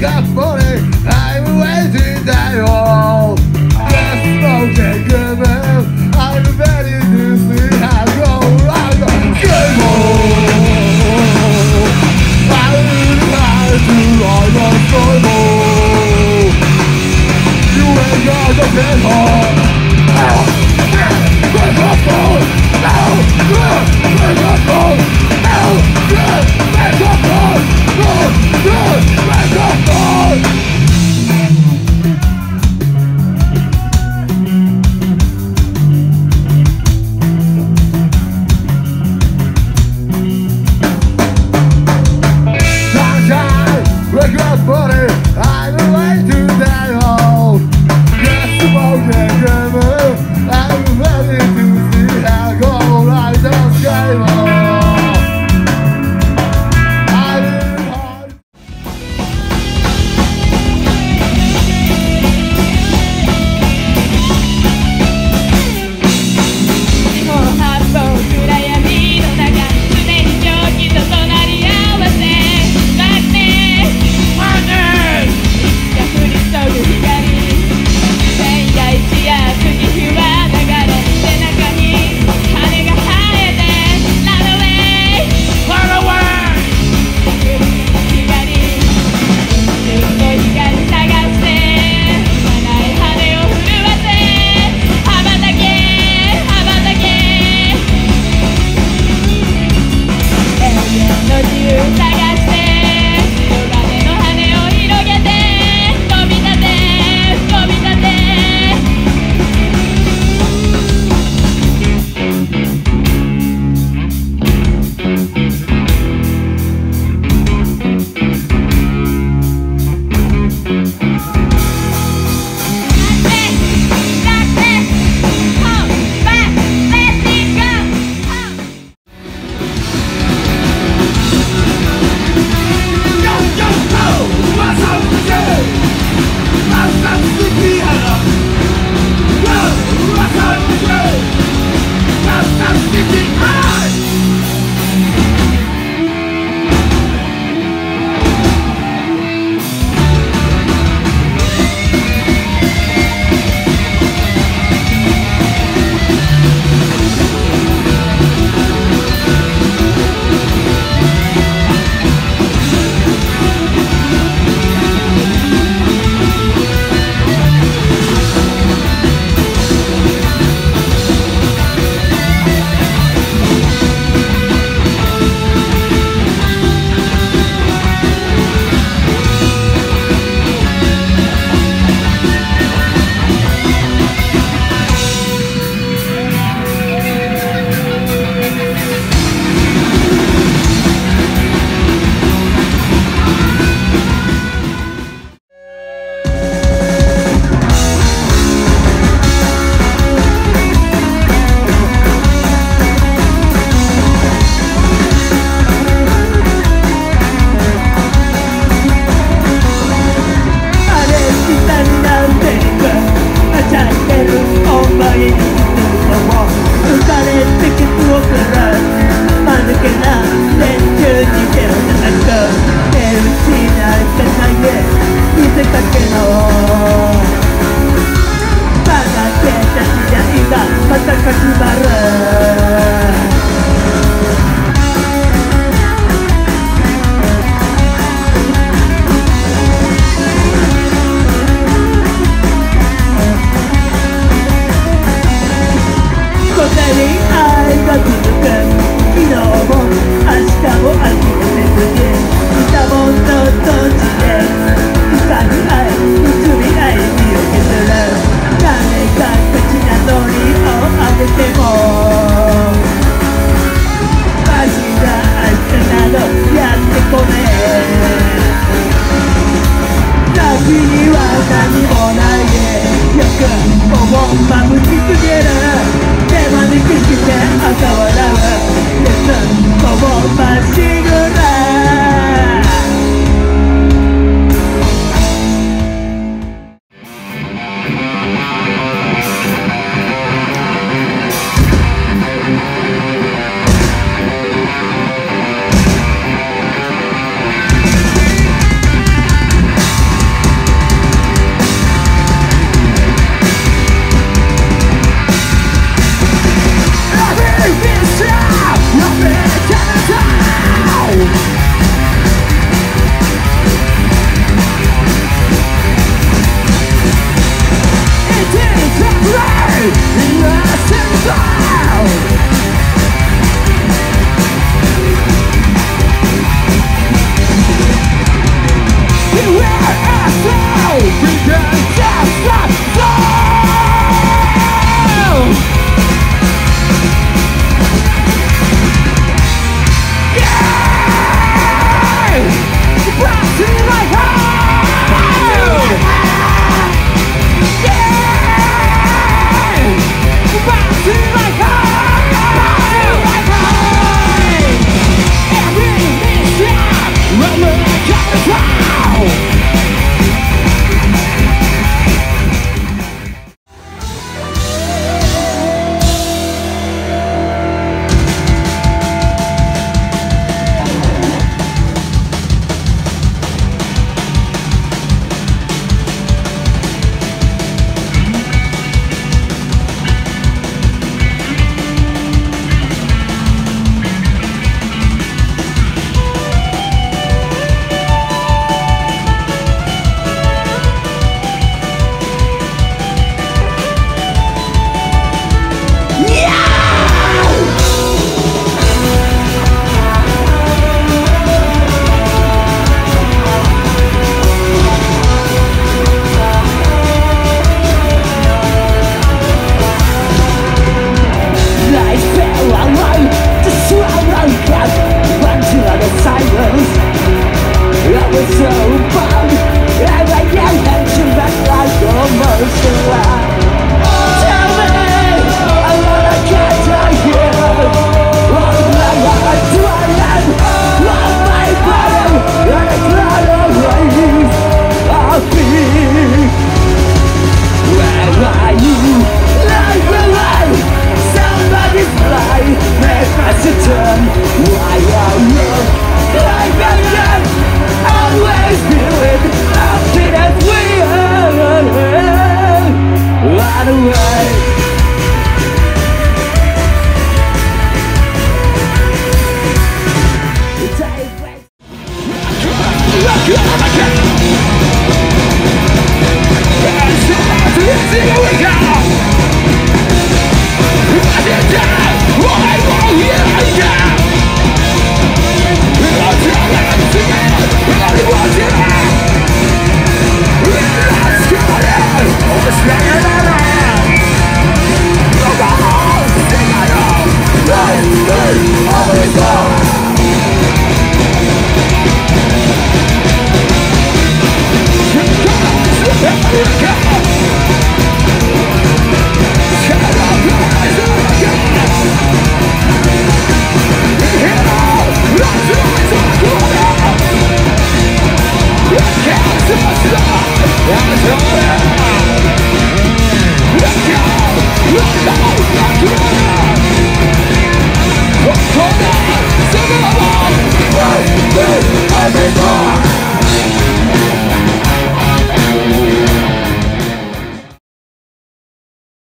got funny, I'm waiting that all. Just smoking good man, I'm ready to see how it goes. I'm going to go. Back up, boy! Every time